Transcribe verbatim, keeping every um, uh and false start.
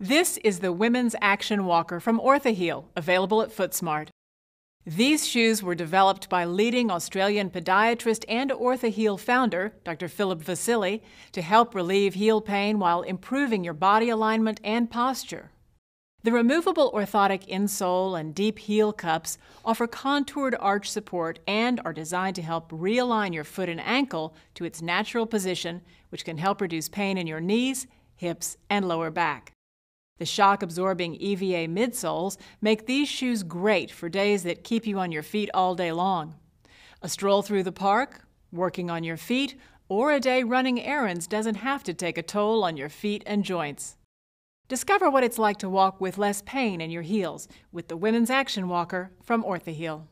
This is the Women's Action Walker from Orthaheel, available at FootSmart. These shoes were developed by leading Australian podiatrist and Orthaheel founder, Doctor Philip Vasili, to help relieve heel pain while improving your body alignment and posture. The removable orthotic insole and deep heel cups offer contoured arch support and are designed to help realign your foot and ankle to its natural position, which can help reduce pain in your knees, hips, and lower back. The shock-absorbing E V A midsoles make these shoes great for days that keep you on your feet all day long. A stroll through the park, working on your feet, or a day running errands doesn't have to take a toll on your feet and joints. Discover what it's like to walk with less pain in your heels with the Women's Action Walker from Orthaheel.